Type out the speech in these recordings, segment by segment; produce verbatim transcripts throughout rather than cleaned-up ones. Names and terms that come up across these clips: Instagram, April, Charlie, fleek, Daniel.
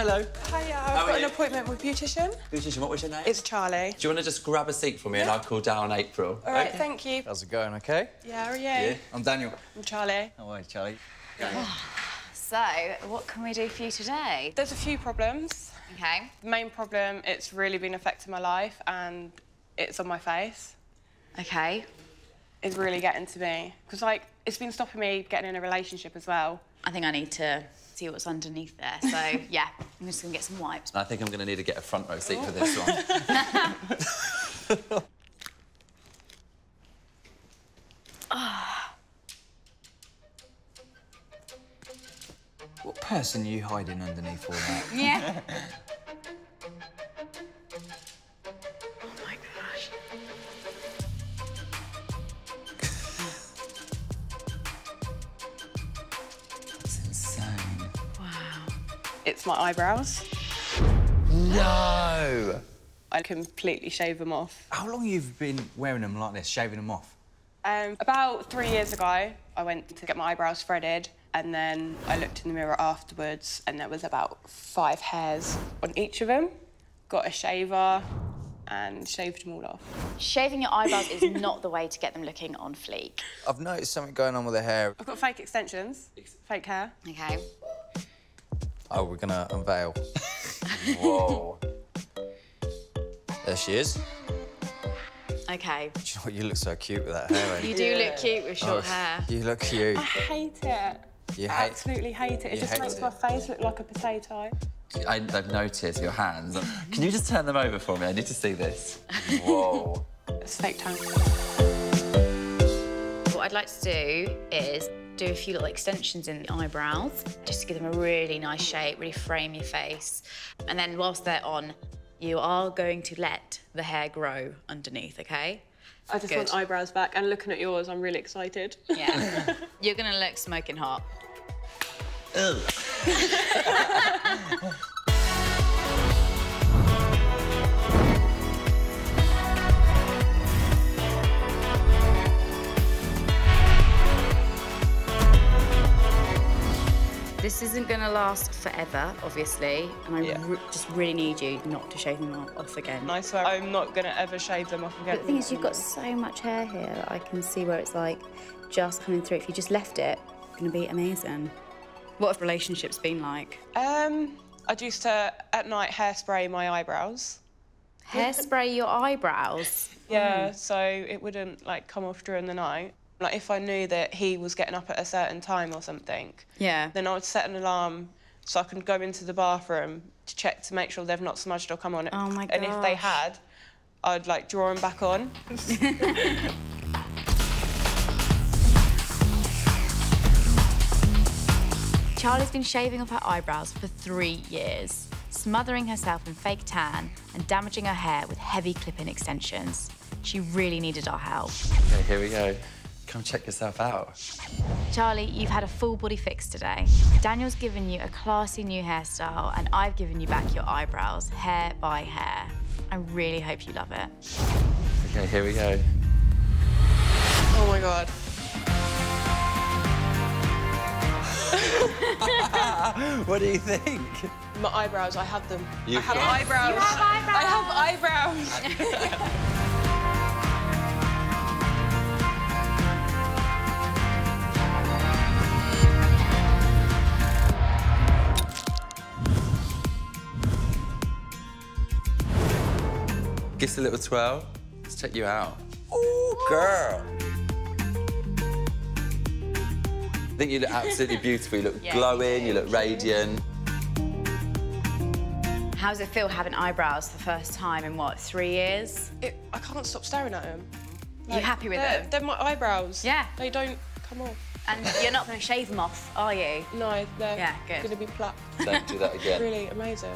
hello. Hiya, I've got an appointment with beautician. Beautician, what was your name? It's Charlie. Do you want to just grab a seat for me yeah. and I'll call down April? All right, okay. Thank you. How's it going, okay? Yeah, how are you? Yeah. I'm Daniel. I'm Charlie. How are you, Charlie? Oh, so, what can we do for you today? There's a few problems. Okay. The main problem, it's really been affecting my life and it's on my face. Okay. It's really getting to me. Because, like, it's been stopping me getting in a relationship as well. I think I need to see what's underneath there, so, yeah, I'm just going to get some wipes. I think I'm going to need to get a front row seat oh. for this one. oh. What person are you hiding underneath all that? Yeah. oh, my gosh. It's my eyebrows. No! I completely shave them off. How long you've been wearing them like this, shaving them off? Um, about three years ago, I went to get my eyebrows threaded, and then I looked in the mirror afterwards, and there was about five hairs on each of them. Got a shaver and shaved them all off. Shaving your eyebrows is not the way to get them looking on fleek. I've noticed something going on with the hair. I've got fake extensions, fake hair. Okay. Oh, we're gonna unveil. Whoa. There she is. Okay. Do you know what? You look so cute with that hair. you do yeah. look cute with short oh, hair. You look cute. I hate it. You I hate absolutely hate it. It just makes it. my face look like a potato. I, I've noticed your hands. Can you just turn them over for me? I need to see this. Whoa. It's fake tongue. What I'd like to do is do a few little extensions in the eyebrows, just to give them a really nice shape, really frame your face. And then whilst they're on, you are going to let the hair grow underneath, OK? I just Good. want eyebrows back, and looking at yours, I'm really excited. Yeah. You're going to look smoking hot. Ugh. This isn't going to last forever, obviously, and I yeah. re just really need you not to shave them off again. I swear I'm not going to ever shave them off again. But the thing is, you've got so much hair here that I can see where it's, like, just coming through. If you just left it, it's going to be amazing. What have relationships been like? Um, I used to, at night, hairspray my eyebrows. Hairspray your eyebrows? Yeah, mm. so it wouldn't, like, come off during the night. Like, if I knew that he was getting up at a certain time or something, yeah. then I would set an alarm so I could go into the bathroom to check to make sure they've not smudged or come on. Oh, my God. And if they had, I'd, like, draw them back on. Charlie's been shaving off her eyebrows for three years, smothering herself in fake tan and damaging her hair with heavy clip-in extensions. She really needed our help. OK, here we go. Come check yourself out. Charlie, you've had a full body fix today. Daniel's given you a classy new hairstyle, and I've given you back your eyebrows, hair by hair. I really hope you love it. OK, here we go. Oh, my God. What do you think? My eyebrows, I have them. You've I have got... eyebrows. You have eyebrows. I have eyebrows. Gives a little twirl. Let's check you out. Ooh, girl. I think you look absolutely beautiful. You look yeah, glowing, you, you look radiant. How does it feel having eyebrows for the first time in, what, three years? It, I can't stop staring at them. Like, you're happy with them? They're my eyebrows. Yeah. They don't come off. And you're not going to shave them off, are you? No, they're yeah, going to be plucked. Don't do that again. Really amazing.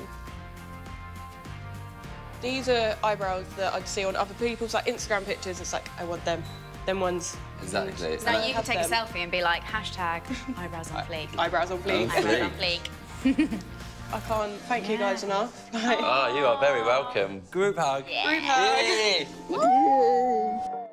These are eyebrows that I'd see on other people's, like, Instagram pictures. It's like, I want them. Them ones. Exactly. Now so you can take them. a selfie and be like, hashtag eyebrows on fleek. Eyebrows on fleek. Eyebrows on fleek. I can't thank yeah. you guys enough. Like... Oh, you are very welcome. Group hug. Yeah. Group hug. Yeah.